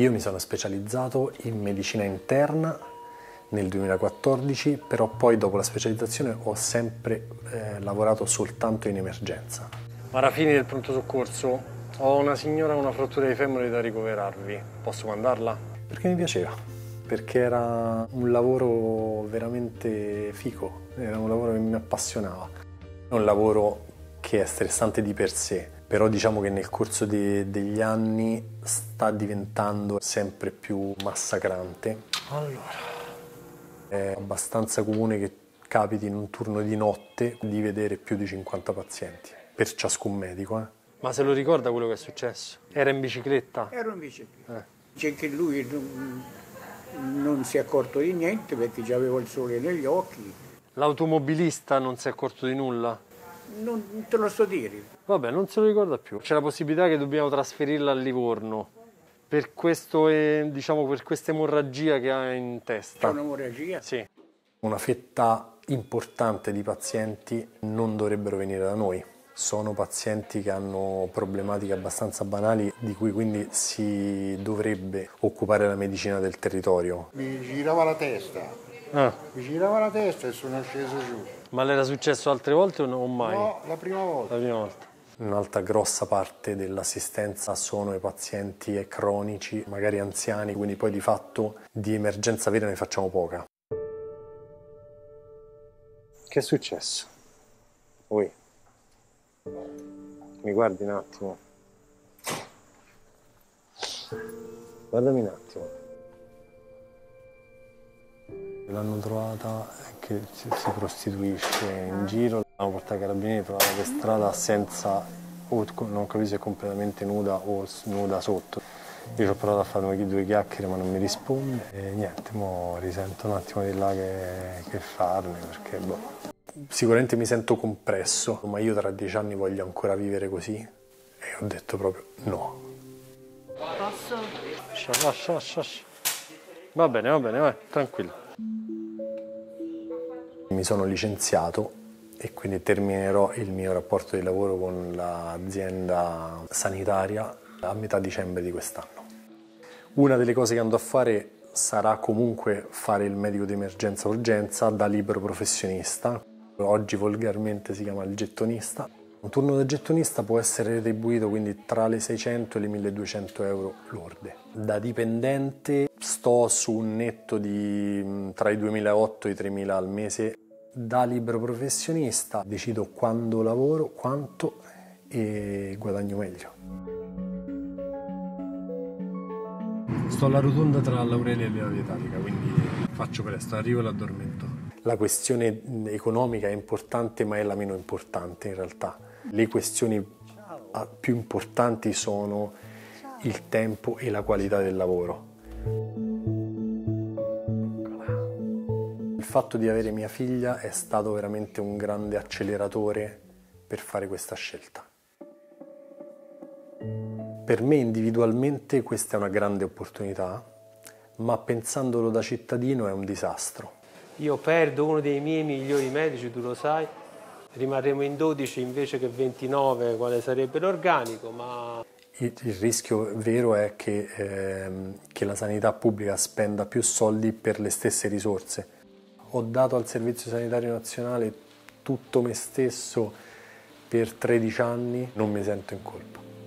Io mi sono specializzato in medicina interna nel 2014, però poi dopo la specializzazione ho sempre lavorato soltanto in emergenza. Marafini del pronto soccorso, ho una signora con una frattura di femore da ricoverarvi, posso mandarla? Perché mi piaceva, perché era un lavoro veramente fico, era un lavoro che mi appassionava. È un lavoro che è stressante di per sé, però diciamo che nel corso degli anni sta diventando sempre più massacrante. Allora, è abbastanza comune che capiti in un turno di notte di vedere più di 50 pazienti, per ciascun medico. Ma se lo ricorda quello che è successo? Era in bicicletta? Ero in bicicletta. Dice che lui non si è accorto di niente perché già aveva il sole negli occhi. L'automobilista non si è accorto di nulla? Non te lo so dire. Vabbè, non se lo ricorda più. C'è la possibilità che dobbiamo trasferirla a Livorno. Per questo, diciamo, per questa emorragia che ha in testa. È un'emorragia? Sì. Una fetta importante di pazienti non dovrebbero venire da noi. Sono pazienti che hanno problematiche abbastanza banali, di cui quindi si dovrebbe occupare la medicina del territorio. Mi girava la testa. Ah. Mi girava la testa e sono sceso giù. Ma le era successo altre volte o non mai? No, la prima volta. La prima volta. Un'altra grossa parte dell'assistenza sono i pazienti cronici, magari anziani, quindi poi di fatto di emergenza vera ne facciamo poca. Che è successo? Ui. Mi guardi un attimo. Guardami un attimo. L'hanno trovata che si prostituisce in giro. L'hanno portata ai carabinieri, trovata per strada senza, o non capisco se è completamente nuda o nuda sotto. Io ci ho provato a fare due chiacchiere ma non mi risponde. E niente, mo risento un attimo di là che farne, perché boh. Sicuramente mi sento compresso, ma io tra 10 anni voglio ancora vivere così. E ho detto proprio no. Posso? Lascia, lascia. Va bene, vai, tranquillo. Mi sono licenziato e quindi terminerò il mio rapporto di lavoro con l'azienda sanitaria a metà dicembre di quest'anno. Una delle cose che andrò a fare sarà comunque fare il medico di emergenza-urgenza da libero professionista. Oggi volgarmente si chiama il gettonista. Un turno da gettonista può essere retribuito quindi tra le 600 e le 1200 euro lorde. Da dipendente sto su un netto di tra i 2.800 e i 3.000 al mese. Da libero professionista decido quando lavoro, quanto e guadagno meglio. Sto alla rotonda tra l'Aurelia e la Vietatica, quindi faccio presto, arrivo e l'addormento. La questione economica è importante, ma è la meno importante in realtà. Le questioni più importanti sono il tempo e la qualità del lavoro. Il fatto di avere mia figlia è stato veramente un grande acceleratore per fare questa scelta. Per me individualmente questa è una grande opportunità, ma pensandolo da cittadino è un disastro. Io perdo uno dei miei migliori medici, tu lo sai, rimarremo in 12 invece che 29, quale sarebbe l'organico, ma... Il rischio vero è che la sanità pubblica spenda più soldi per le stesse risorse. Ho dato al Servizio Sanitario Nazionale tutto me stesso per 13 anni, non mi sento in colpa.